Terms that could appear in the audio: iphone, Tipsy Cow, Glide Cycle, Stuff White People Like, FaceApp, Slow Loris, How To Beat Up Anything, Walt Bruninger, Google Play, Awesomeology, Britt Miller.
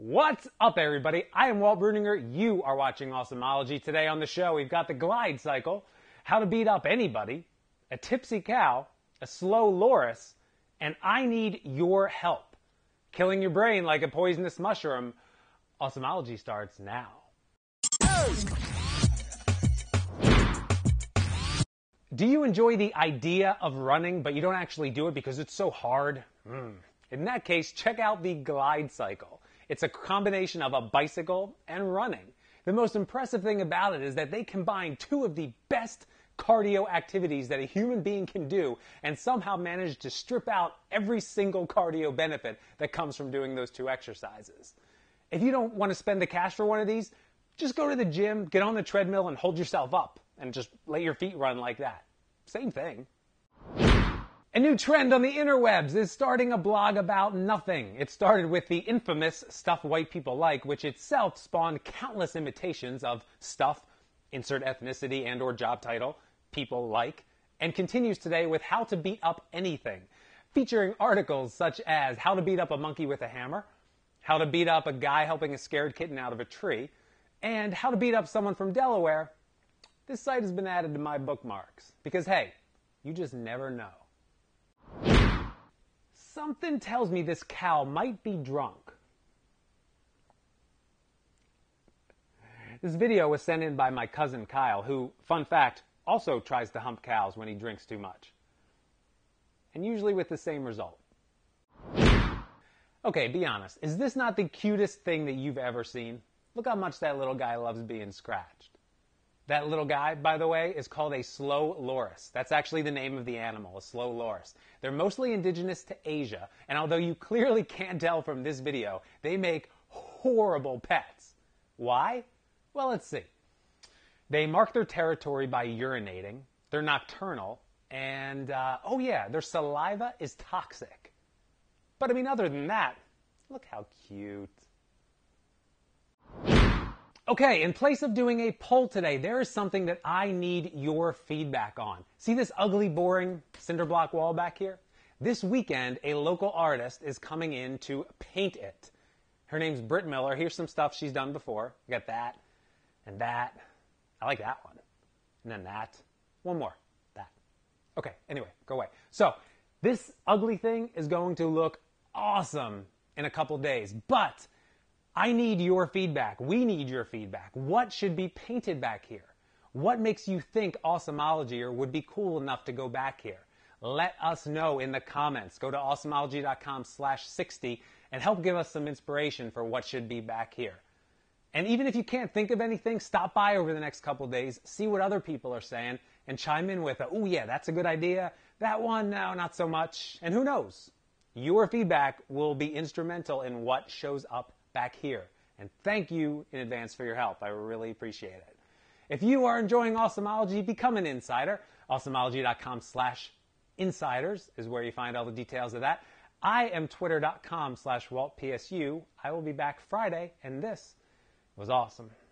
What's up, everybody? I am Walt Bruninger. You are watching Awesomeology. Today on the show, we've got the Glide Cycle, How to Beat Up Anybody, a Tipsy Cow, a Slow Loris, and I Need Your Help. Killing your brain like a poisonous mushroom. Awesomeology starts now. Do you enjoy the idea of running, but you don't actually do it because it's so hard? In that case, check out the Glide Cycle. It's a combination of a bicycle and running. The most impressive thing about it is that they combine two of the best cardio activities that a human being can do and somehow manage to strip out every single cardio benefit that comes from doing those two exercises. If you don't want to spend the cash for one of these, just go to the gym, get on the treadmill, and hold yourself up, and just let your feet run like that. Same thing. A new trend on the interwebs is starting a blog about nothing. It started with the infamous Stuff White People Like, which itself spawned countless imitations of stuff, insert ethnicity and or job title, people like, and continues today with How To Beat Up Anything, featuring articles such as How To Beat Up a Monkey With a Hammer, How To Beat Up a Guy Helping a Scared Kitten Out of a Tree, and How To Beat Up Someone From Delaware. This site has been added to my bookmarks because, hey, you just never know. Something tells me this cow might be drunk. This video was sent in by my cousin Kyle, who, fun fact, also tries to hump cows when he drinks too much. And usually with the same result. Okay, be honest. Is this not the cutest thing that you've ever seen? Look how much that little guy loves being scratched. That little guy, by the way, is called a slow loris. That's actually the name of the animal, a slow loris. They're mostly indigenous to Asia, and although you clearly can't tell from this video, they make horrible pets. Why? Well, let's see. They mark their territory by urinating, they're nocturnal, and, oh yeah, their saliva is toxic. But I mean, other than that, look how cute. Okay, in place of doing a poll today, there is something that I need your feedback on. See this ugly, boring cinderblock wall back here? This weekend, a local artist is coming in to paint it. Her name's Britt Miller. Here's some stuff she's done before. We got that, and that. I like that one. And then that. One more. That. Okay, anyway, go away. So, this ugly thing is going to look awesome in a couple days, but I need your feedback. We need your feedback. What should be painted back here? What makes you think Awesomeology or would be cool enough to go back here? Let us know in the comments. Go to awesomeology.com/60 and help give us some inspiration for what should be back here. And even if you can't think of anything, stop by over the next couple days, see what other people are saying, and chime in with, oh yeah, that's a good idea. That one, no, not so much. And who knows? Your feedback will be instrumental in what shows up back here. And thank you in advance for your help. I really appreciate it. If you are enjoying Awesomeology, become an insider. Awesomeology.com/insiders is where you find all the details of that. I am twitter.com/WaltPSU. I will be back Friday, and this was awesome.